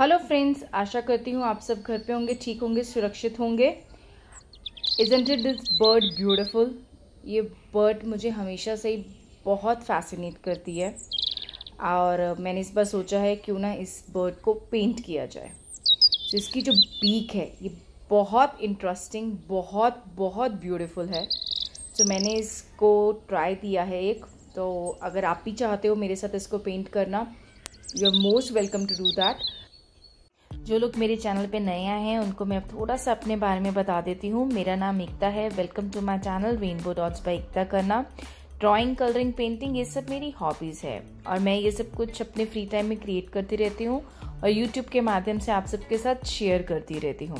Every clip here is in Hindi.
हेलो फ्रेंड्स, आशा करती हूँ आप सब घर पे होंगे, ठीक होंगे, सुरक्षित होंगे। Isn't it this bird beautiful? ये बर्ड मुझे हमेशा से ही बहुत फैसिनेट करती है और मैंने इस बार सोचा है क्यों ना इस बर्ड को पेंट किया जाए। तो इसकी जो बीक है ये बहुत इंटरेस्टिंग, बहुत ब्यूटीफुल है। तो मैंने इसको ट्राई दिया है एक, तो अगर आप भी चाहते हो मेरे साथ इसको पेंट करना, you are most welcome to do that. जो लोग मेरे चैनल पे नए आए हैं उनको मैं अब थोड़ा सा अपने बारे में बता देती हूँ। मेरा नाम इक्ता है, welcome to my channel rainbow dots by Ikta करना। ड्राइंग, कलरिंग, पेंटिंग ये सब मेरी हॉबीज़ है और मैं ये सब कुछ अपने फ्री टाइम में क्रिएट करती रहती हूँ और यूट्यूब के माध्यम से आप सबके साथ शेयर करती रहती हूँ।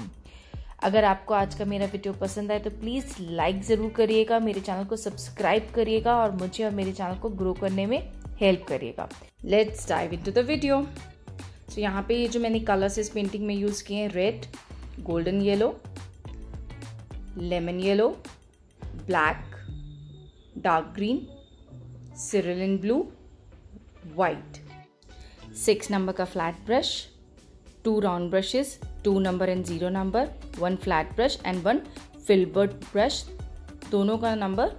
अगर आपको आज का मेरा वीडियो पसंद आए तो प्लीज़ लाइक ज़रूर करिएगा, मेरे चैनल को सब्सक्राइब करिएगा और मुझे और मेरे चैनल को ग्रो करने में हेल्प करिएगा। Let's dive into the video. तो यहाँ पे ये जो मैंने कलर्स इस पेंटिंग में यूज़ किए हैं, red, golden yellow, lemon yellow, black, dark green, cerulean blue, white. 6 number का flat brush, 2 round brushes, 2 number and 0 number, 1 flat brush and 1 filbert brush. दोनों का नंबर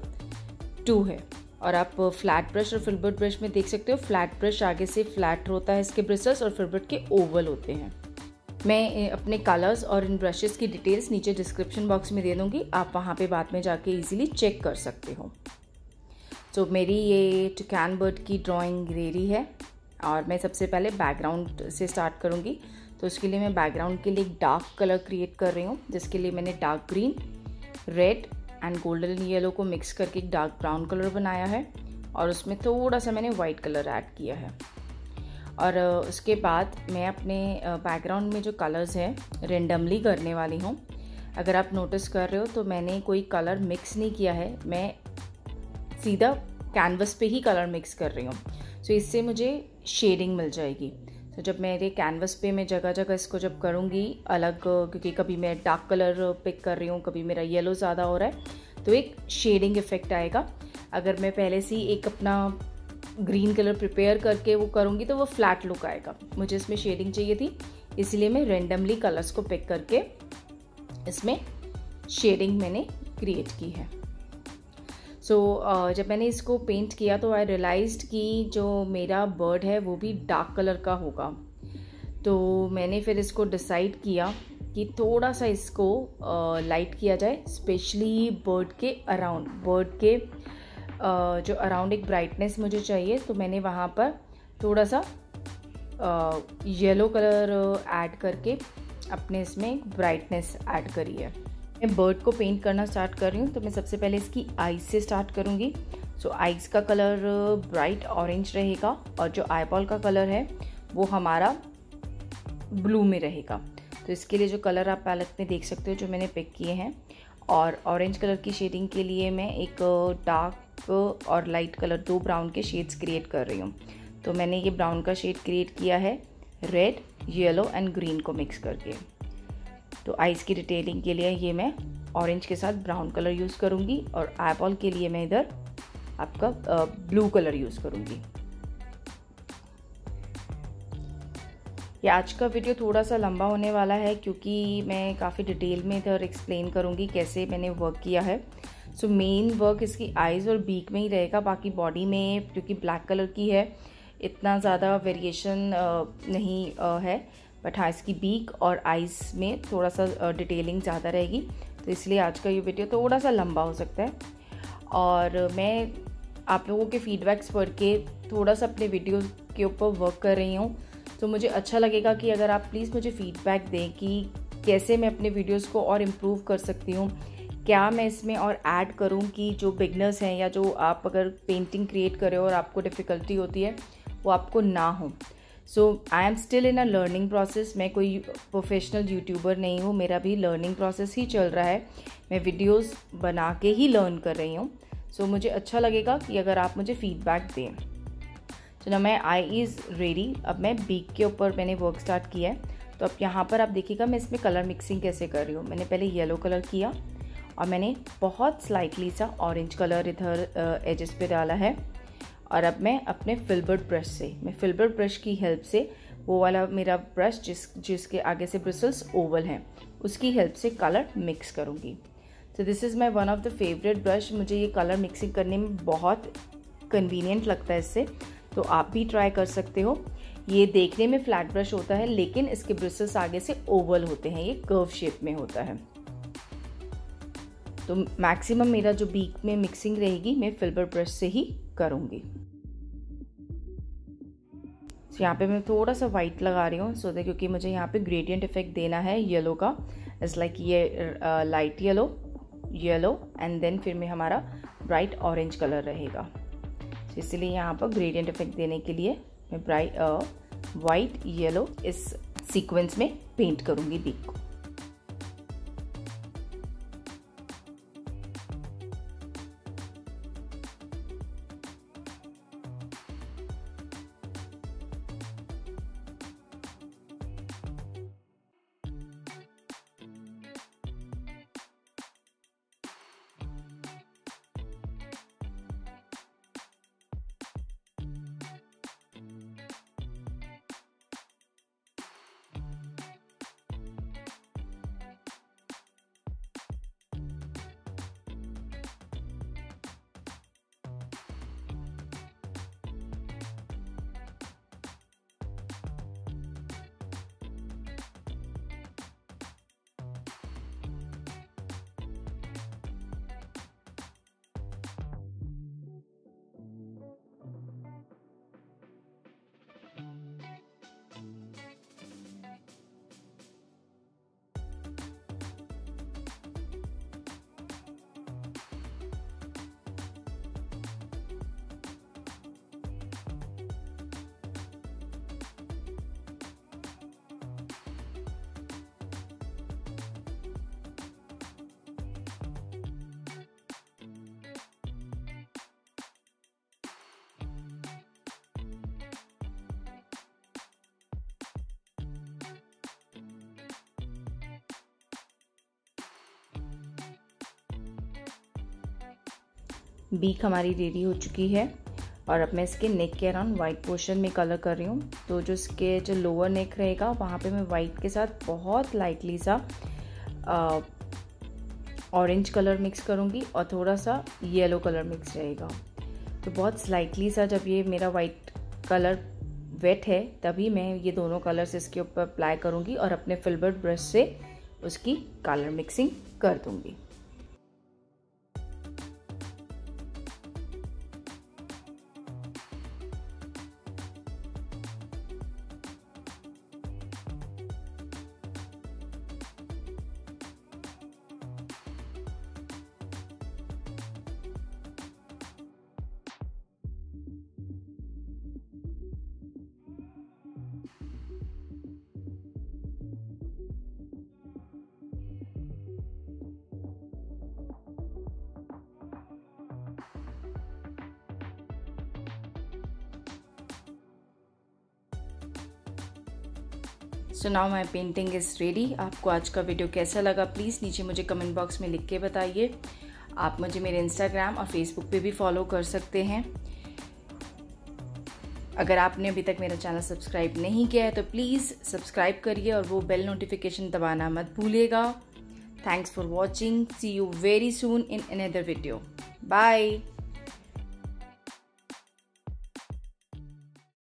2 है और आप फ्लैट ब्रश और फिलबर्ट ब्रश में देख सकते हो, फ्लैट ब्रश आगे से फ्लैट होता है, इसके ब्रिसल्स, और फिलबर्ट के ओवल होते हैं। मैं अपने कलर्स और इन ब्रशेस की डिटेल्स नीचे डिस्क्रिप्शन बॉक्स में दे दूंगी, आप वहाँ पे बाद में जाके इजीली चेक कर सकते हो। तो मेरी ये टुकैन बर्ड की ड्राइंग रेडी है और मैं सबसे पहले बैकग्राउंड से स्टार्ट करूँगी। तो उसके लिए मैं बैकग्राउंड के लिए एक डार्क कलर क्रिएट कर रही हूँ, जिसके लिए मैंने dark green, red and golden yellow को मिक्स करके एक डार्क ब्राउन कलर बनाया है और उसमें थोड़ा सा मैंने वाइट कलर ऐड किया है। और उसके बाद मैं अपने बैकग्राउंड में जो कलर्स हैं रेंडमली करने वाली हूँ। अगर आप नोटिस कर रहे हो तो मैंने कोई कलर मिक्स नहीं किया है, मैं सीधा कैनवस पे ही कलर मिक्स कर रही हूँ। तो इससे मुझे शेडिंग मिल जाएगी। तो जब मेरे कैनवस पे मैं जगह जगह इसको जब करूँगी अलग, क्योंकि कभी मैं डार्क कलर पिक कर रही हूँ, कभी मेरा येलो ज़्यादा हो रहा है, तो एक शेडिंग इफ़ेक्ट आएगा। अगर मैं पहले से ही एक अपना ग्रीन कलर प्रिपेयर करके वो करूँगी तो वो फ्लैट लुक आएगा। मुझे इसमें शेडिंग चाहिए थी, इसलिए मैं रेंडमली कलर्स को पिक करके इसमें शेडिंग मैंने क्रिएट की है। सो जब मैंने इसको पेंट किया तो आई रियलाइज्ड कि जो मेरा बर्ड है वो भी डार्क कलर का होगा। तो मैंने फिर इसको डिसाइड किया कि थोड़ा सा इसको लाइट किया जाए, स्पेशली बर्ड के अराउंड, बर्ड के जो अराउंड एक ब्राइटनेस मुझे चाहिए। तो मैंने वहाँ पर थोड़ा सा येलो कलर ऐड करके अपने इसमें ब्राइटनेस ऐड करी है। मैं बर्ड को पेंट करना स्टार्ट कर रही हूँ तो मैं सबसे पहले इसकी आईज से स्टार्ट करूँगी। सो आईज का कलर ब्राइट ऑरेंज रहेगा और जो आईबॉल का कलर है वो हमारा ब्लू में रहेगा। तो इसके लिए जो कलर आप पैलेट में देख सकते हो जो मैंने पिक किए हैं, और ऑरेंज कलर की शेडिंग के लिए मैं एक डार्क और लाइट कलर, 2 ब्राउन के शेड्स क्रिएट कर रही हूँ। तो मैंने ये ब्राउन का शेड क्रिएट किया है रेड, येलो एंड ग्रीन को मिक्स करके। तो आइज़ की डिटेलिंग के लिए ये मैं ऑरेंज के साथ ब्राउन कलर यूज़ करूँगी और आईबॉल के लिए मैं इधर आपका ब्लू कलर यूज़ करूँगी। ये आज का वीडियो थोड़ा सा लंबा होने वाला है क्योंकि मैं काफ़ी डिटेल में इधर एक्सप्लेन करूँगी कैसे मैंने वर्क किया है। सो मेन वर्क इसकी आइज़ और बीक में ही रहेगा, बाकी बॉडी में क्योंकि ब्लैक कलर की है इतना ज़्यादा वेरिएशन नहीं है, बट हाँ इसकी बीक और आइज़ में थोड़ा सा डिटेलिंग ज़्यादा रहेगी। तो इसलिए आज का ये वीडियो थोड़ा सा लंबा हो सकता है और मैं आप लोगों के फीडबैक्स पढ़ के थोड़ा सा अपने वीडियो के ऊपर वर्क कर रही हूँ। तो मुझे अच्छा लगेगा कि अगर आप प्लीज़ मुझे फ़ीडबैक दें कि कैसे मैं अपने वीडियोज़ को और इम्प्रूव कर सकती हूँ, क्या मैं इसमें और ऐड करूँ कि जो बिगनर्स हैं या जो आप अगर पेंटिंग क्रिएट करें और आपको डिफ़िकल्टी होती है वो आपको ना हो। So I am still in a learning process, मैं कोई प्रोफेशनल यूट्यूबर नहीं हूँ, मेरा भी लर्निंग प्रोसेस ही चल रहा है, मैं वीडियोस बना के ही लर्न कर रही हूँ। सो मुझे अच्छा लगेगा कि अगर आप मुझे फीडबैक दें। तो ना मैं आई इज़ रेडी, अब मैं बीक के ऊपर मैंने वर्क स्टार्ट किया है। तो अब यहाँ पर आप देखिएगा मैं इसमें कलर मिक्सिंग कैसे कर रही हूँ। मैंने पहले येलो कलर किया और मैंने बहुत स्लाइटली सा ऑरेंज कलर इधर एजेस पे डाला है और अब मैं अपने फिलबर्ट ब्रश की हेल्प से वो वाला मेरा ब्रश जिसके आगे से ब्रिसल्स ओवल हैं, उसकी हेल्प से कलर मिक्स करूँगी। तो this is my one of the favourite brush. मुझे ये कलर मिक्सिंग करने में बहुत कन्वीनियंट लगता है इससे, तो आप भी ट्राई कर सकते हो। ये देखने में फ्लैट ब्रश होता है लेकिन इसके ब्रिसल्स आगे से ओवल होते हैं, ये कर्व शेप में होता है। तो मैक्सिमम मेरा जो बीक में मिक्सिंग रहेगी मैं फिल्बर ब्रश से ही करूँगी। तो यहाँ पे मैं थोड़ा सा वाइट लगा रही हूँ सो दैट, क्योंकि मुझे यहाँ पे ग्रेडियंट इफेक्ट देना है येलो का। इट्स लाइक ये light yellow, yellow and then फिर में हमारा ब्राइट ऑरेंज कलर रहेगा। तो इसलिए यहाँ पर ग्रेडियंट इफेक्ट देने के लिए मैं ब्राइट वाइट येलो इस सीक्वेंस में पेंट करूँगी बीक को। बीक हमारी रेडी हो चुकी है और अब मैं इसके नेक के अराउंड वाइट पोर्शन में कलर कर रही हूँ। तो जो इसके जो लोअर नेक रहेगा वहाँ पे मैं वाइट के साथ बहुत लाइटली सा ऑरेंज कलर मिक्स करूँगी और थोड़ा सा येलो कलर मिक्स रहेगा। तो बहुत स्लाइटली सा, जब ये मेरा वाइट कलर वेट है तभी मैं ये दोनों कलर्स इसके ऊपर अप्लाई करूँगी और अपने फिल्बर्ट ब्रश से उसकी कलर मिक्सिंग कर दूँगी। So now my painting is ready. आपको आज का वीडियो कैसा लगा प्लीज़ नीचे मुझे कमेंट बॉक्स में लिख के बताइए। आप मुझे मेरे इंस्टाग्राम और फेसबुक पे भी फॉलो कर सकते हैं। अगर आपने अभी तक मेरा चैनल सब्सक्राइब नहीं किया है तो प्लीज़ सब्सक्राइब करिए और वो बेल नोटिफिकेशन दबाना मत भूलिएगा। Thanks for watching. See you very soon in another video. Bye.